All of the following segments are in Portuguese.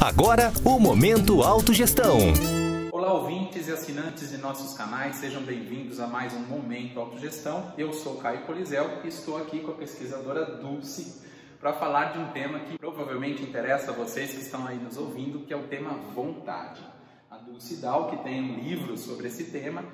Agora, o Momento Autogestão. Olá, ouvintes e assinantes de nossos canais, sejam bem-vindos a mais um Momento Autogestão. Eu sou Caio Polizel e estou aqui com a pesquisadora Dulce para falar de um tema que provavelmente interessa a vocês que estão aí nos ouvindo, que é o tema vontade. A Dulce Daou, que tem um livro sobre esse tema,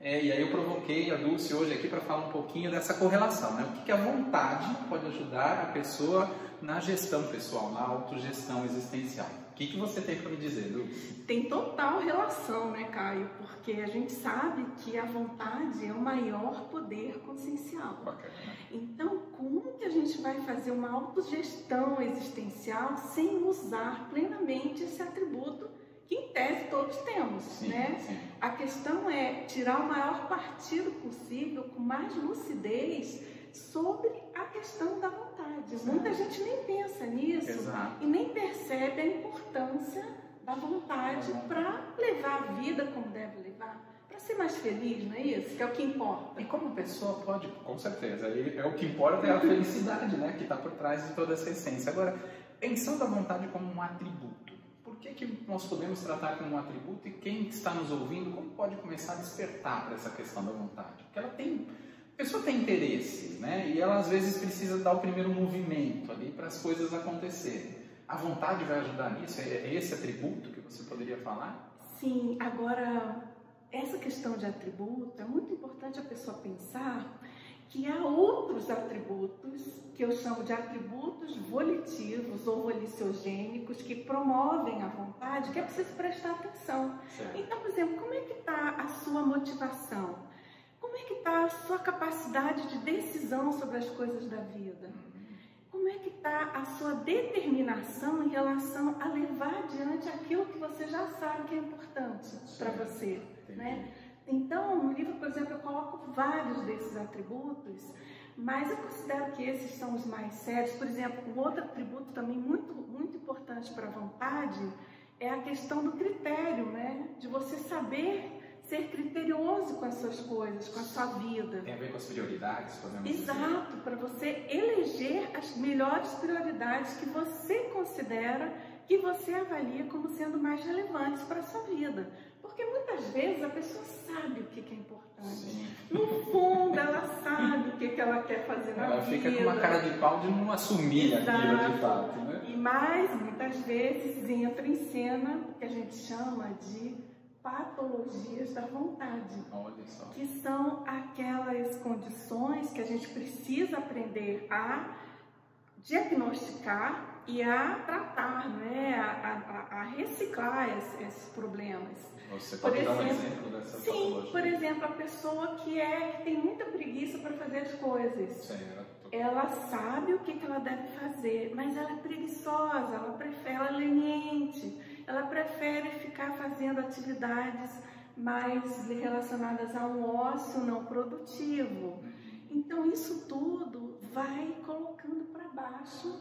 e aí eu provoquei a Dulce hoje aqui para falar um pouquinho dessa correlação, né? O que a vontade pode ajudar a pessoa na gestão pessoal, na autogestão existencial. O que você tem para me dizer, Dulce? Tem total relação, né, Caio? Porque a gente sabe que a vontade é o maior poder consciencial. Bacana. Então, como que a gente vai fazer uma autogestão existencial sem usar plenamente esse atributo que em tese todos temos, sim, né? Sim. A questão é tirar o maior partido possível, com mais lucidez, sobre a questão da vontade. Exato. Muita gente nem pensa nisso. Exato. E nem percebe a importância da vontade para levar a vida como deve levar. Para ser mais feliz, não é isso? Que é o que importa. E como pessoa pode, com certeza, é o que importa é a felicidade, né? Que está por trás de toda essa essência. Agora, pensando a vontade como um atributo, que nós podemos tratar como um atributo e quem está nos ouvindo, como pode começar a despertar para essa questão da vontade? Porque a pessoa tem interesses, né? E ela às vezes precisa dar o primeiro movimento ali para as coisas acontecerem. A vontade vai ajudar nisso? É esse atributo que você poderia falar? Sim, agora essa questão de atributo é muito importante a pessoa pensar que há outros atributos, que eu chamo de atributos volitivos ou olisogênicos, que promovem a vontade, que é preciso prestar atenção. Certo. Então, por exemplo, como é que está a sua motivação? Como é que está a sua capacidade de decisão sobre as coisas da vida? Como é que está a sua determinação em relação a levar adiante aquilo que você já sabe que é importante para você, né? Então, no livro, por exemplo, eu coloco vários desses atributos, mas eu considero que esses são os mais sérios. Por exemplo, um outro atributo também muito importante para a vontade é a questão do critério, né? De você saber ser criterioso com as suas coisas, com a sua vida. Tem a ver com as prioridades, podemos dizer. Exato, para você eleger as melhores prioridades que você considera, que você avalia como sendo mais relevantes para a sua vida. Porque muitas vezes a pessoa sabe o que é importante. Sim. No fundo, ela sabe o que ela quer fazer na vida. Ela fica com uma cara de pau de não assumir aquilo de fato, né? Mas muitas vezes entra em cena o que a gente chama de patologias da vontade. Olha só. Que são aquelas condições que a gente precisa aprender a diagnosticar e a tratar, né? A reciclar esses problemas. Você pode dar um exemplo dessa patologia? Sim, por exemplo, a pessoa que tem muita preguiça para fazer as coisas. Certo. Ela sabe o que ela deve fazer, mas ela é preguiçosa, ela é leniente, ela prefere ficar fazendo atividades mais relacionadas a um ócio não produtivo. Então, isso tudo vai colocando para baixo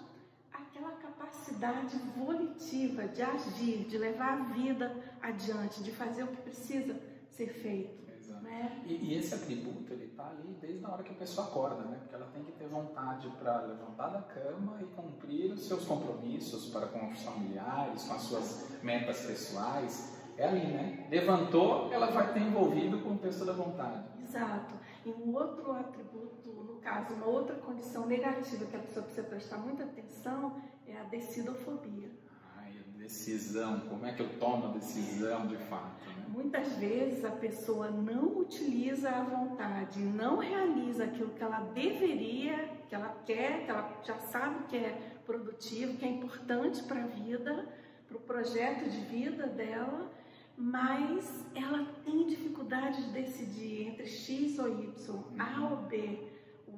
aquela capacidade volitiva de agir, de levar a vida adiante, de fazer o que precisa ser feito. Exato. Né? E esse atributo ele está ali desde a hora que a pessoa acorda, né? Porque ela tem que ter vontade para levantar da cama e cumprir os seus compromissos para com os familiares, com as suas metas pessoais. É ali, né? Levantou, ela vai estar envolvida com o texto da vontade. Exato. E um outro atributo, no caso, uma outra condição negativa que a pessoa precisa prestar muita atenção é a decidofobia. Ai, a decisão. Como é que eu tomo a decisão de fato? Né? Muitas vezes a pessoa não utiliza a vontade, não realiza aquilo que ela deveria, que ela quer, que ela já sabe que é produtivo, que é importante para a vida, para o projeto de vida dela, mas ela tem dificuldade de decidir entre X ou Y, A ou B,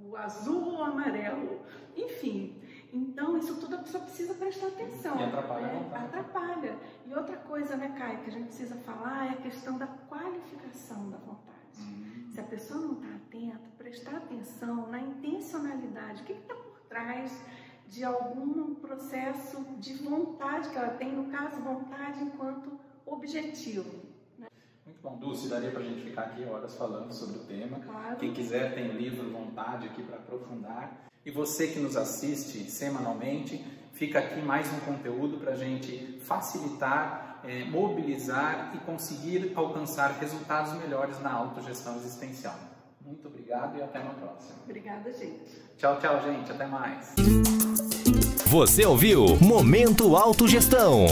o azul ou o amarelo, enfim. Então, isso tudo a pessoa precisa prestar atenção. E atrapalha, né? Atrapalha. E outra coisa, né, Caio, que a gente precisa falar é a questão da qualificação da vontade. Se a pessoa não está atenta, prestar atenção na intencionalidade, o que está por trás de algum processo de vontade que ela tem, no caso, vontade enquanto objetivo. Né? Muito bom, Dulce, daria para a gente ficar aqui horas falando sobre o tema. Claro. Quem quiser tem livro Vontade aqui para aprofundar. E você que nos assiste semanalmente, Fica aqui mais um conteúdo para a gente facilitar, mobilizar e conseguir alcançar resultados melhores na autogestão existencial. Muito obrigado e até uma próxima. Obrigada, gente. Tchau, tchau, gente. Até mais. Você ouviu Momento Autogestão.